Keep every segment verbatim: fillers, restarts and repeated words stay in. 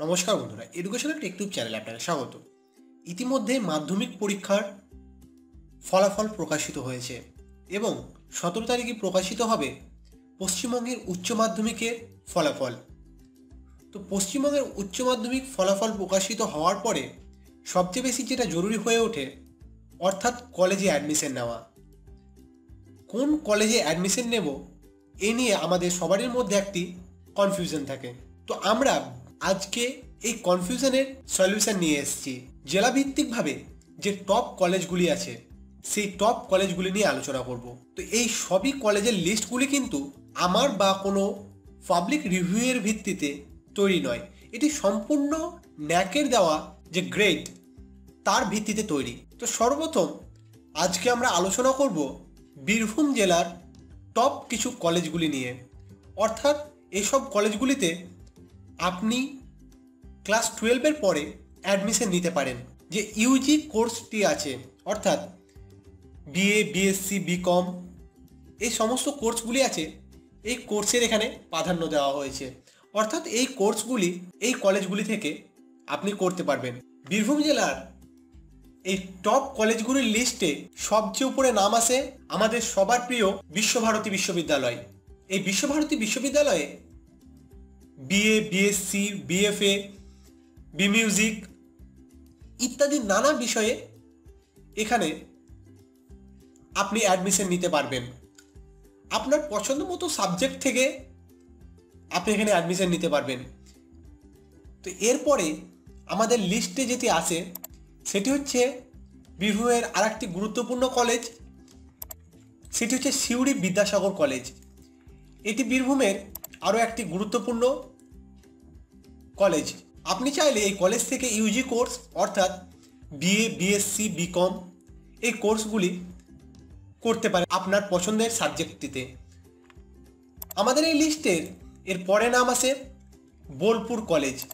नमस्कार बंधुरा एडुकेशनल टेकट्यूब चैनले आपनादेर स्वागत। इतिमध्ये माध्यमिक परीक्षार फलाफल प्रकाशित होयेछे एबं सत्रह तारिखे प्रकाशित होबे पश्चिमबंगेर उच्च माध्यमिकेर फलाफल। तो पश्चिमबंगेर उच्च माध्यमिक फलाफल प्रकाशित होवार परे सबचेये बेशी जेटा जरूरी हये ओठे अर्थात कलेजे एडमिशन नेওয়া। कोन कलेजे एडमिशन नेब ए निये आमादेर सबारेर मধ্যে एकटी कनफिউশন थाके। तो आमरा आज के एक कनफिউশনের সলিউশন নিয়ে এসেছি। জেলা ভিত্তিক ভাবে যে টপ কলেজগুলি আছে সেই টপ কলেজগুলি নিয়ে আলোচনা করব। তো এই সবই কলেজের লিস্টগুলি কিন্তু আমার বা কোনো পাবলিক রিভিউয়ের ভিত্তিতে তৈরি নয়, এটি সম্পূর্ণ ন্যাকের দেওয়া যে গ্রেড তার ভিত্তিতে তৈরি। তো সর্বপ্রথম আজকে আমরা আলোচনা করব বীরভূম জেলার টপ কিছু কলেজগুলি নিয়ে, অর্থাৎ এইসব কলেজগুলিতে আপনি ক্লাস বারো এর পরে অ্যাডমিশন নিতে পারেন। যে ইউজি কোর্সটি আছে অর্থাৎ বিএ বিএসসি বিকম এই সমস্ত কোর্সগুলি আছে, এই কোর্সের এখানে প্রাধান্য দেওয়া হয়েছে, অর্থাৎ এই কোর্সগুলি এই কলেজগুলি থেকে আপনি করতে পারবেন। বীরভূম জেলার এই টপ কলেজগুলির লিস্টে সবচেয়ে উপরে নাম আসে আমাদের সবার প্রিয় বিশ্বভারতী বিশ্ববিদ্যালয়। এই বিশ্বভারতী বিশ্ববিদ্যালয়ে BA, BSc, BFA, B music इत्यादि नाना विषय एखाने आपनी एडमिशन नीते पारबेन। आपनार पसंद मतो सबजेक्ट थेके आपनी एखाने एडमिशन नीते पारबेन। तो एरपरे आमादेर लिस्टे जेटी आसे सेटी होच्छे बीरभूमेर आरेकटी गुरुत्वपूर्ण कलेज, सेटी होच्छे शिउड़ी विद्यासागर कलेज। एटी बीरभूमेर आरो एक गुरुत्वपूर्ण कलेज। आपनी चाहले ये कलेज थेके यूजी कोर्स अर्थात बीए बीएससी बीकॉम ये कोर्सगुली करते पारें आपनार पसंदेर सबजेक्टটিতে। आमादेर ये लिस्टेर एर परे नाम आसे बोलपुर कलेज।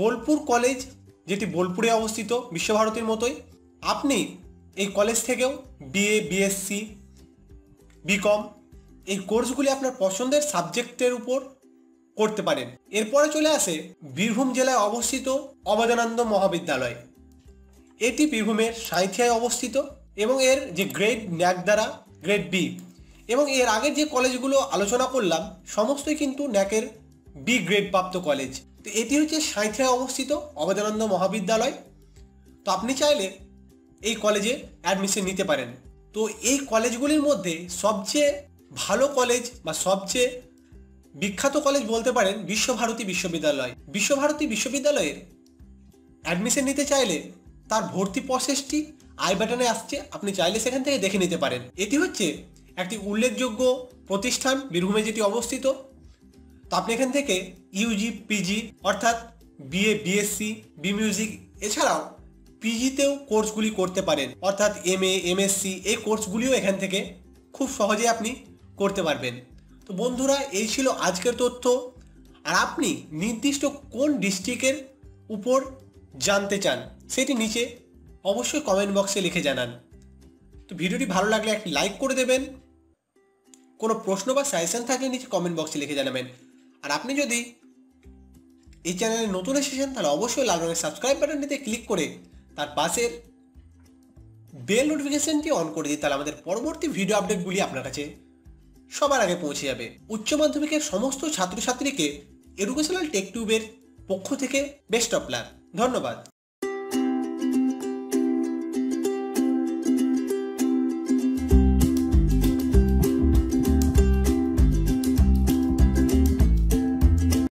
बोलपुर कलेज जेटी बोलपुरे अवस्थित विश्वभारतीर मतोई आपनी ये कलेज थेकेओ बीए बीएससी बीकॉम এই কোর্সগুলি আপনার পছন্দের সাবজেক্টের উপর করতে পারেন। এরপরে চলে আসে বীরভূম জেলায় অবস্থিত অভেদানন্দ মহাবিদ্যালয়। এটি বীরভূমের সাঁইথিয়ায় অবস্থিত এবং এর যে গ্রেড ন্যাক দ্বারা গ্রেড বি এবং এর আগের যে কলেজগুলো আলোচনা করলাম সমস্তই কিন্তু ন্যাকের বি গ্রেড প্রাপ্ত কলেজ। তো এটি হচ্ছে সাঁইথিয়ায় অবস্থিত অভেদানন্দ মহাবিদ্যালয়। তো আপনি চাইলে এই কলেজে অ্যাডমিশন নিতে পারেন। তো এই কলেজগুলির মধ্যে সবচেয়ে ভালো কলেজ বা সবচেয়ে বিখ্যাত কলেজ বলতে পারেন বিশ্বভারতী বিশ্ববিদ্যালয়। বিশ্বভারতী বিশ্ববিদ্যালয়ের অ্যাডমিশন নিতে চাইলে তার ভর্তি প্রসেসটি আই বাটনে আসছে, আপনি চাইলে সেখান থেকে দেখে নিতে পারেন। এটি হচ্ছে একটি উল্লেখযোগ্য প্রতিষ্ঠান বীরভূমে যেটি অবস্থিত। তো আপনি এখান থেকে ইউজি পিজি অর্থাৎ বিএ বিএসসি বি মিউজিক এছাড়াও পিজিতেও কোর্সগুলি করতে পারেন অর্থাৎ M A M S C এই কোর্সগুলিও এখান থেকে খুব সহজে আপনি করতে পারবেন। তো বন্ধুরা এই ছিল আজকের তথ্য। আর আপনি নির্দিষ্ট কোন ডিস্ট্রিক্টের উপর জানতে চান সেটি নিচে অবশ্যই কমেন্ট বক্সে লিখে জানান। তো ভিডিওটি ভালো লাগলে একটি লাইক করে দেবেন। কোনো প্রশ্ন বা সাজেশন থাকলে নিচে কমেন্ট বক্সে লিখে জানাবেন। আর আপনি যদি এই চ্যানেলে নতুন এসেছেন তাহলে অবশ্যই লাল রঙের সাবস্ক্রাইব বাটনটিতে ক্লিক করে তার পাশের বেল নোটিফিকেশনটি অন করে দিই, তাহলে আমাদের পরবর্তী ভিডিও আপডেটগুলি আপনার কাছে সবার আগে পৌঁছে যাবে। উচ্চ মাধ্যমিকের সমস্ত ছাত্রছাত্রীকে এডুকেশনাল টেকটিউবের পক্ষ থেকে বেস্ট অফ লাক। ধন্যবাদ।